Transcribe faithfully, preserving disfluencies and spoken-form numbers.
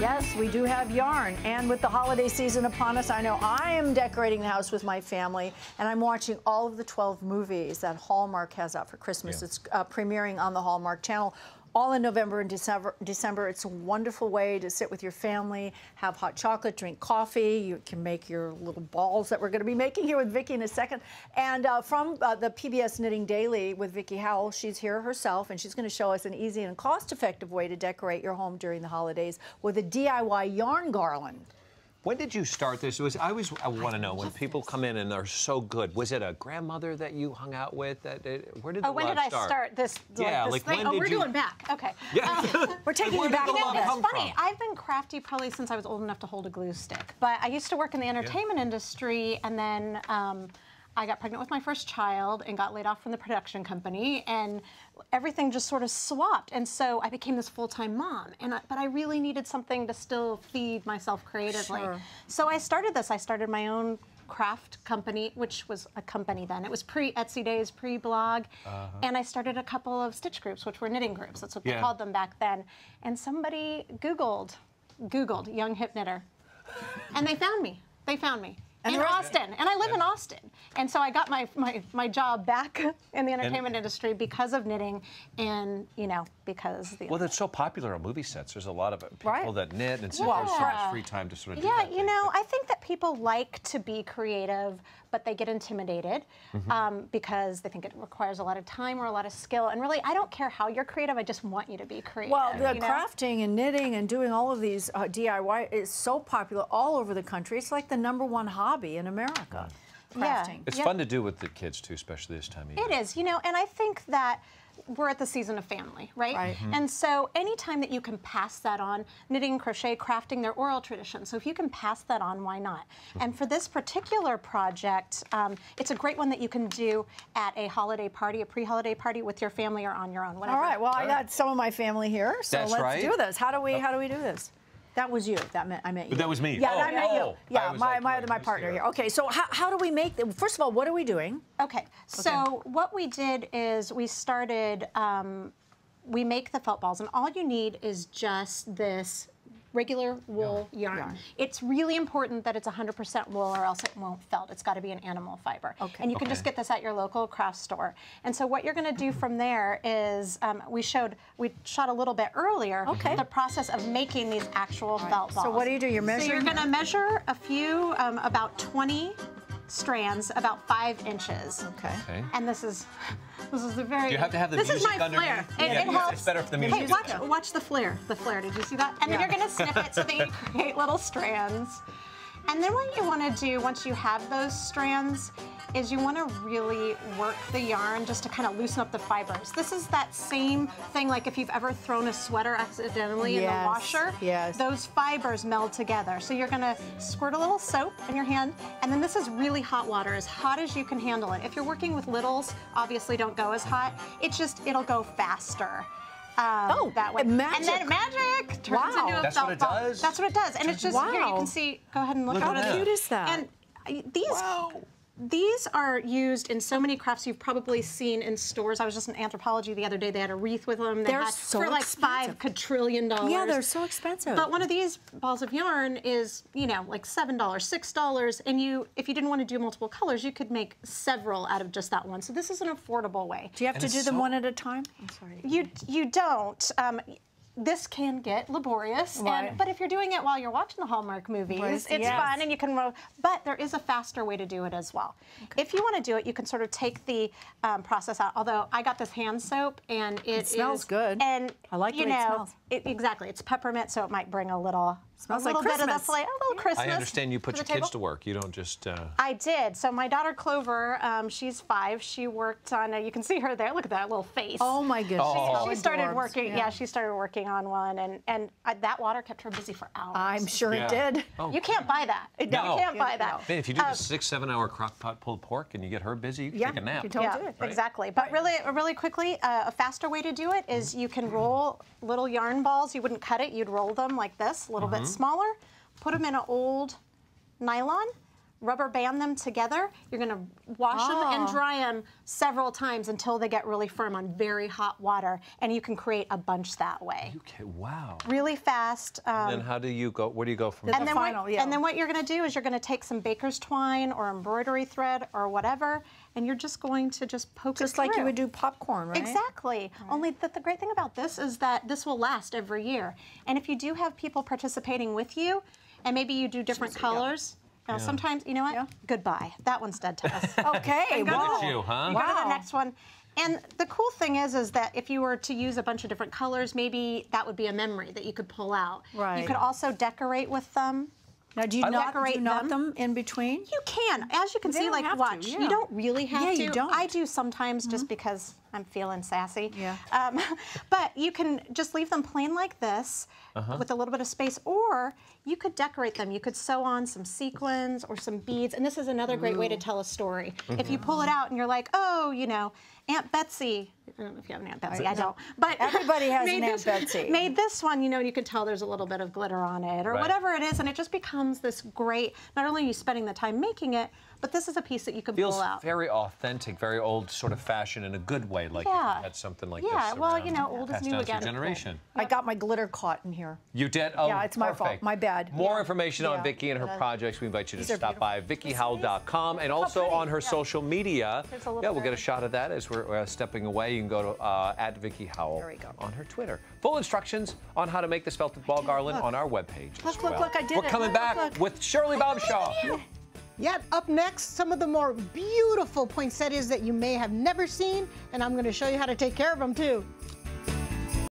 Yes, we do have yarn, and with the holiday season upon us, I know I am decorating the house with my family, and I'm watching all of the twelve movies that Hallmark has out for Christmas. Yeah. It's uh, premiering on the Hallmark Channel all in November and December. December. It's a wonderful way to sit with your family, have hot chocolate, drink coffee. You can make your little balls that we're going to be making here with Vickie in a second. And uh, from uh, the P B S Knitting Daily with Vickie Howell, she's here herself, and she's going to show us an easy and cost-effective way to decorate your home during the holidays with a D I Y yarn garland. When did you start this? Was, I always I want to know when people this. come in and they're so good. Was it a grandmother that you hung out with? That it, where did oh, the when love did start? I start this? Yeah, like, this like when oh, did we're you... doing back. Okay. Yeah. Um, we're taking you back. You know, it's funny. From? I've been crafty probably since I was old enough to hold a glue stick. But I used to work in the entertainment yeah. industry, and then um, I got pregnant with my first child and got laid off from the production company, and everything just sort of swapped, and so I became this full-time mom, and I, but I really needed something to still feed myself creatively. Sure. So I started this. I started my own craft company, which was a company then. It was pre-Etsy days, pre-blog, uh-huh. and I started a couple of stitch groups, which were knitting groups. That's what yeah. they called them back then. And somebody Googled, Googled Young Hip Knitter, and they found me. They found me. And in Austin, and I live yeah. in Austin, and so I got my, my my job back in the entertainment and, industry because of knitting, and you know because the well, it's so popular on movie sets. There's a lot of it. people right? that knit, and so yeah. there's so much free time to sort of do yeah. That you thing. know, but I think that people like to be creative, but they get intimidated mm-hmm. um, because they think it requires a lot of time or a lot of skill. And really, I don't care how you're creative. I just want you to be creative. Well, the you know? crafting and knitting and doing all of these uh, D I Y is so popular all over the country. It's like the number one hobby in America. Yeah. It's yep. fun to do with the kids too, especially this time of year. It is, you know, and I think that we're at the season of family, right? right. Mm-hmm. And so anytime that you can pass that on, knitting, crochet, crafting, they're oral traditions. So if you can pass that on, why not? And for this particular project, um, it's a great one that you can do at a holiday party, a pre-holiday party with your family or on your own, whatever. All right, well, All right. I got some of my family here, so That's let's right. do this. How do we, how do we do this? That was you. That meant I met you. That was me. Yeah, oh, I met you. Oh, yeah, my, like, my, my, my partner here. Okay, so how, how do we make the, first of all, what are we doing? Okay, so okay. what we did is we started, um, we make the felt balls, and all you need is just this regular wool yeah. yarn. yarn. It's really important that it's one hundred percent wool or else it won't felt. It's got to be an animal fiber. Okay. And you can okay. just get this at your local craft store. And so what you're going to do from there is um, we showed, we shot a little bit earlier okay. the process of making these actual right. felt balls. So what do you do? You're measuring? So you're going to measure a few, um, about twenty strands, about five inches. Okay. okay. And this is, this is the very. Do you have to have the this music is my flare. It, yeah, it helps. It's better for the music. Hey, watch, watch the flare. The flare. Did you see that? And yeah. then you're going to snip it so that you create little strands. And then what you want to do once you have those strands is you want to really work the yarn just to kind of loosen up the fibers. This is that same thing, like if you've ever thrown a sweater accidentally yes, in the washer, yes. those fibers meld together. So you're going to squirt a little soap in your hand, and then this is really hot water, as hot as you can handle it. If you're working with littles, obviously don't go as hot. It's just, it'll go faster. Um, oh, that way. Magic. And then magic turns wow. into a That's felt what it ball. Does? That's what it does. And it's just, wow. here you can see, go ahead and look, look at it. How cute is that? And these, wow. these are used in so many crafts you've probably seen in stores. I was just in Anthropologie the other day. They had a wreath with them. They they're had, so for like expensive. five quadrillion dollars. Yeah, they're so expensive. But one of these balls of yarn is, you know, like seven dollars, six dollars, and you, if you didn't want to do multiple colors, you could make several out of just that one. So this is an affordable way. Do you have and to do so them one at a time? I'm sorry. You you don't. Um, This can get laborious, right. and, but if you're doing it while you're watching the Hallmark movies, right. it's yes. fun and you can roll. But there is a faster way to do it as well. Okay. If you want to do it, you can sort of take the um, process out. Although I got this hand soap, and it, it smells is, good. And I like you the way know, it smells. It, exactly, it's peppermint, so it might bring a little. Smells a little like bit Christmas. Of the flavor, a little Christmas. I understand you put your kids to work. You don't just. Uh... I did. So my daughter Clover, um, she's five. She worked on. A, you can see her there. Look at that little face. Oh my goodness. Oh. She, she started dwarves. working. Yeah. yeah, she started working on one, and and I, that water kept her busy for hours. I'm sure yeah. it did. Oh. You can't buy that. No, you can't buy that. Man, if you do um, a six, seven-hour crock-pot pulled pork and you get her busy, you can yeah, take a nap. You don't yeah, do it. Right? Exactly. But really, really quickly, uh, a faster way to do it is you can roll little yarn balls. You wouldn't cut it. You'd roll them like this, a little mm-hmm. bit smaller, put them in an old nylon, rubber band them together. You're going to wash oh. them and dry them several times until they get really firm on very hot water, and you can create a bunch that way. You can, wow. Really fast. Um, and then how do you go, where do you go from there? And, the yeah. and then what you're going to do is you're going to take some baker's twine or embroidery thread or whatever, and you're just going to just poke just it like through. You would do popcorn, right? Exactly. Right. Only the, the great thing about this is that this will last every year. And if you do have people participating with you, and maybe you do different colors, now, yeah. sometimes, you know what? Yeah. Goodbye. That one's dead to us. Okay. Look wow. at you, huh? You wow. go to the next one. And the cool thing is, is that if you were to use a bunch of different colors, maybe that would be a memory that you could pull out. Right. You could also decorate with them. Now, do you I not decorate do you them? them in between? You can. As you can they see, like, watch. To, yeah. You don't really have yeah, to. Yeah, you don't. I do sometimes mm-hmm. just because I'm feeling sassy. Yeah. Um, but you can just leave them plain like this uh-huh. with a little bit of space, or you could decorate them. You could sew on some sequins or some beads, and this is another great Ooh. way to tell a story. Mm-hmm. If you pull it out and you're like, oh, you know, Aunt Betsy, I don't know if you have an Aunt Betsy, I, I don't, but everybody has an Aunt this, Betsy. Made this one, you know, and you can tell there's a little bit of glitter on it or right. whatever it is, and it just becomes this great, not only are you spending the time making it, but this is a piece that you can Feels pull out. Very authentic, very old sort of fashion in a good way, like yeah. you had something like yeah, this. Yeah, well, you know, old is new again. Generation. I got my glitter caught in here. You did? Oh, yeah, it's my perfect. fault. My bad. More yeah. information yeah. on Vickie and her uh, projects. We invite you to stop by vicky howell dot com and also on her yeah. social media. Yeah, we'll better. get a shot of that as we're, we're stepping away. You can go to uh, at Vickie Howell there we go. on her Twitter. Full instructions on how to make this felted ball garland look. on our webpage. Look, well. look, look, I did We're it. coming look, back look. with Shirley Bobshaw. Yet up next, some of the more beautiful poinsettias that you may have never seen, and I'm going to show you how to take care of them too.